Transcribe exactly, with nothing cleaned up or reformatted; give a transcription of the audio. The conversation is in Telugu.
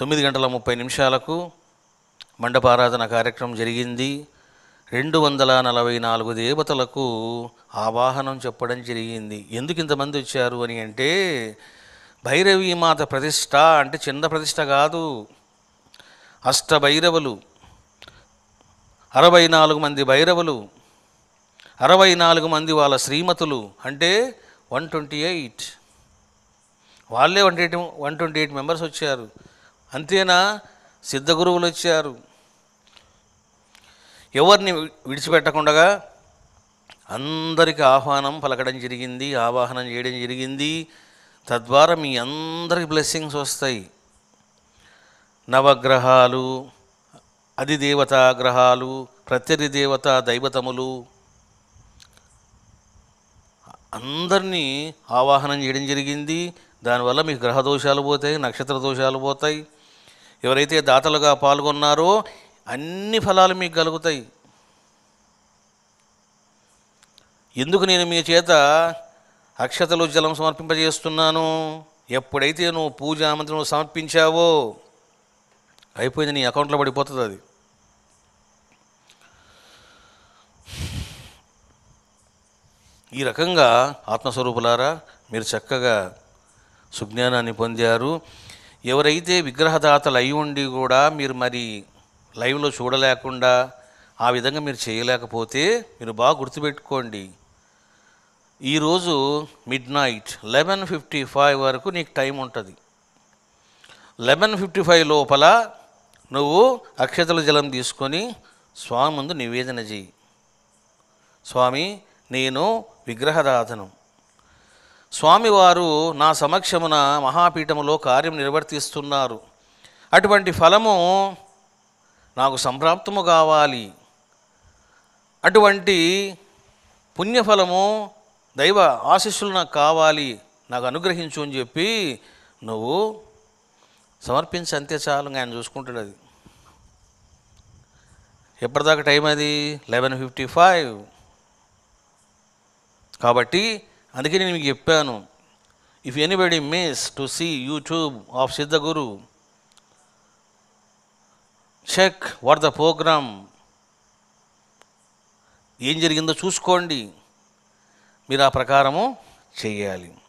తొమ్మిది గంటల ముప్పై నిమిషాలకు మండపారాధన కార్యక్రమం జరిగింది. రెండు వందల నలభై నాలుగు దేవతలకు ఆవాహనం చెప్పడం జరిగింది. ఎందుకు ఇంతమంది వచ్చారు అని అంటే భైరవీ మాత ప్రతిష్ట అంటే చిన్న ప్రతిష్ట కాదు. అష్ట భైరవులు, అరవై నాలుగు మంది భైరవులు, అరవై నాలుగు మంది వాళ్ళ శ్రీమతులు, అంటే వన్ ట్వంటీ ఎయిట్ వాళ్ళే one eight one twenty eight members వచ్చారు. అంతేనా? సిద్ధగురువులు వచ్చారు. ఎవరిని విడిచిపెట్టకుండా అందరికీ ఆహ్వానం పలకడం జరిగింది, ఆవాహనం చేయడం జరిగింది. తద్వారా మీ అందరికి బ్లెస్సింగ్స్ వస్తాయి. నవగ్రహాలు, అధిదేవతా గ్రహాలు, ప్రత్యధి దేవత దైవతములు అందరినీ ఆవాహనం చేయడం జరిగింది. దానివల్ల మీకు గ్రహ దోషాలు పోతాయి, నక్షత్ర దోషాలు పోతాయి. ఎవరైతే దాతలుగా పాల్గొన్నారో అన్ని ఫలాలు మీకు కలుగుతాయి. ఎందుకు నేను మీ చేత అక్షతలు జలం సమర్పింపజేస్తున్నాను? ఎప్పుడైతే నువ్వు పూజా మంత్రం సమర్పించావో అయిపోయింది, నీ అకౌంట్లో పడిపోతుంది. అది ఈ రకంగా ఆత్మస్వరూపులారా మీరు చక్కగా సుజ్ఞానాన్ని పొందారు. ఎవరైతే విగ్రహదాతలు అయి ఉండి కూడా మీరు మరి లైవ్లో చూడలేకుండా ఆ విధంగా మీరు చేయలేకపోతే మీరు బాగా గుర్తుపెట్టుకోండి. ఈరోజు midnight eleven fifty five వరకు నీకు టైం ఉంటుంది. లెవెన్ ఫిఫ్టీ ఫైవ్ లోపల నువ్వు అక్షతల జలం తీసుకొని స్వామి ముందు నివేదన చేయి. స్వామి, నేను విగ్రహదాతను. స్వామివారు నా సమక్షమున మహాపీఠములో కార్యం నిర్వర్తిస్తున్నారు. అటువంటి ఫలము నాకు సంప్రాప్తము కావాలి. అటువంటి పుణ్యఫలము, దైవ ఆశీస్సులు నాకు కావాలి, నాకు అనుగ్రహించు అని చెప్పి నువ్వు సమర్పించి అంతే చాలు. ఆయన చూసుకుంటాడు. అది ఎప్పటిదాకా టైం? అది లెవెన్ ఫిఫ్టీ ఫైవ్. కాబట్టి అందుకే నేను మీకు చెప్పాను, if anybody miss to see YouTube of Siddhaguru, check what the programme, ఏం జరిగిందో చూసుకోండి. మీరు ఆ ప్రకారము చేయాలి.